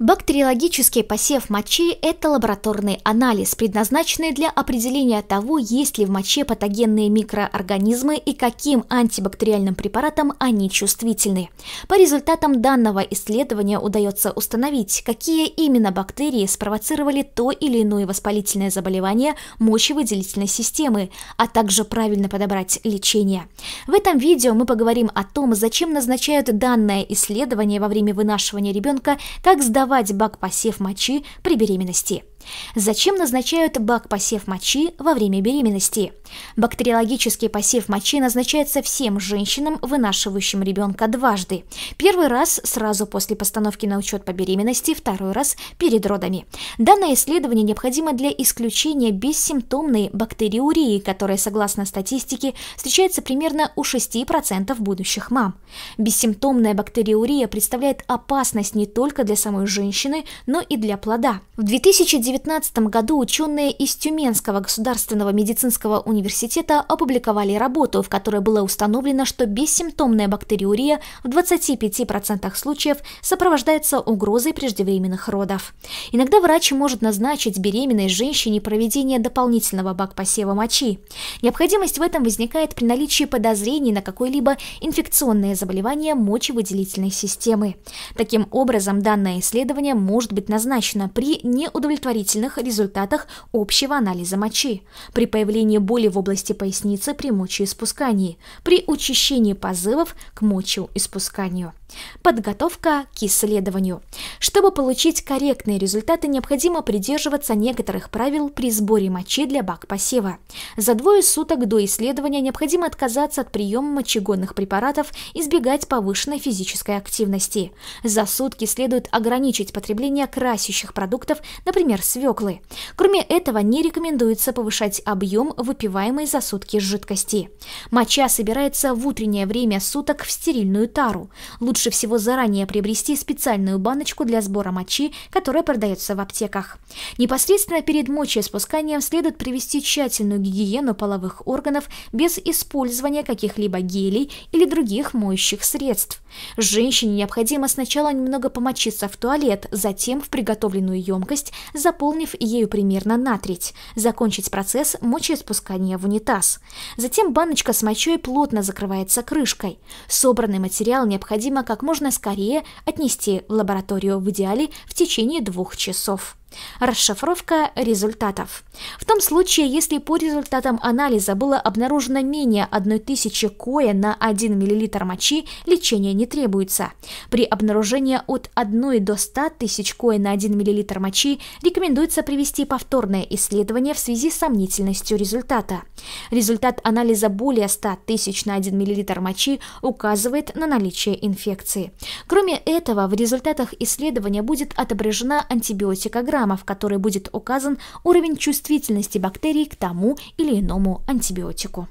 Бактериологический посев мочи – это лабораторный анализ, предназначенный для определения того, есть ли в моче патогенные микроорганизмы и каким антибактериальным препаратам они чувствительны. По результатам данного исследования удается установить, какие именно бактерии спровоцировали то или иное воспалительное заболевание мочевыделительной системы, а также правильно подобрать лечение. В этом видео мы поговорим о том, зачем назначают данное исследование во время вынашивания ребенка, как сдавать бак-посев мочи при беременности. Зачем назначают бак-посев мочи во время беременности? Бактериологический посев мочи назначается всем женщинам, вынашивающим ребенка дважды. Первый раз сразу после постановки на учет по беременности, второй раз перед родами. Данное исследование необходимо для исключения бессимптомной бактериурии, которая, согласно статистике, встречается примерно у 6% будущих мам. Бессимптомная бактериурия представляет опасность не только для самой женщины, но и для плода. В 2019 году ученые из Тюменского государственного медицинского университета опубликовали работу, в которой было установлено, что бессимптомная бактериурия в 25% случаев сопровождается угрозой преждевременных родов. Иногда врач может назначить беременной женщине проведение дополнительного бак-посева мочи. Необходимость в этом возникает при наличии подозрений на какое-либо инфекционное заболевание мочевыделительной системы. Таким образом, данное исследование может быть назначено при неудовлетворительном результатах общего анализа мочи, при появлении боли в области поясницы при мочеиспускании, при учащении позывов к мочеиспусканию. Подготовка к исследованию. Чтобы получить корректные результаты, необходимо придерживаться некоторых правил при сборе мочи для бак-посева. За двое суток до исследования необходимо отказаться от приема мочегонных препаратов, избегать повышенной физической активности. За сутки следует ограничить потребление красящих продуктов, например, свеклы. Кроме этого, не рекомендуется повышать объем выпиваемой за сутки жидкости. Моча собирается в утреннее время суток в стерильную тару. Лучше всего заранее приобрести специальную баночку для сбора мочи, которая продается в аптеках. Непосредственно перед мочеиспусканием следует привести тщательную гигиену половых органов без использования каких-либо гелей или других моющих средств. Женщине необходимо сначала немного помочиться в туалет, затем в приготовленную емкость, заполнив ею примерно на треть, закончить процесс мочеиспускания в унитаз. Затем баночка с мочой плотно закрывается крышкой. Собранный материал необходимо как можно скорее отнести в лабораторию, в идеале в течение 2 часов. Расшифровка результатов. В том случае, если по результатам анализа было обнаружено менее 1000 кое на 1 мл мочи, лечение не требуется. При обнаружении от 1 до 100 тысяч кое на 1 мл мочи рекомендуется провести повторное исследование в связи с сомнительностью результата. Результат анализа более 100 тысяч на 1 мл мочи указывает на наличие инфекции. Кроме этого, в результатах исследования будет отображена антибиотикограмма, в которой будет указан уровень чувствительности бактерий к тому или иному антибиотику.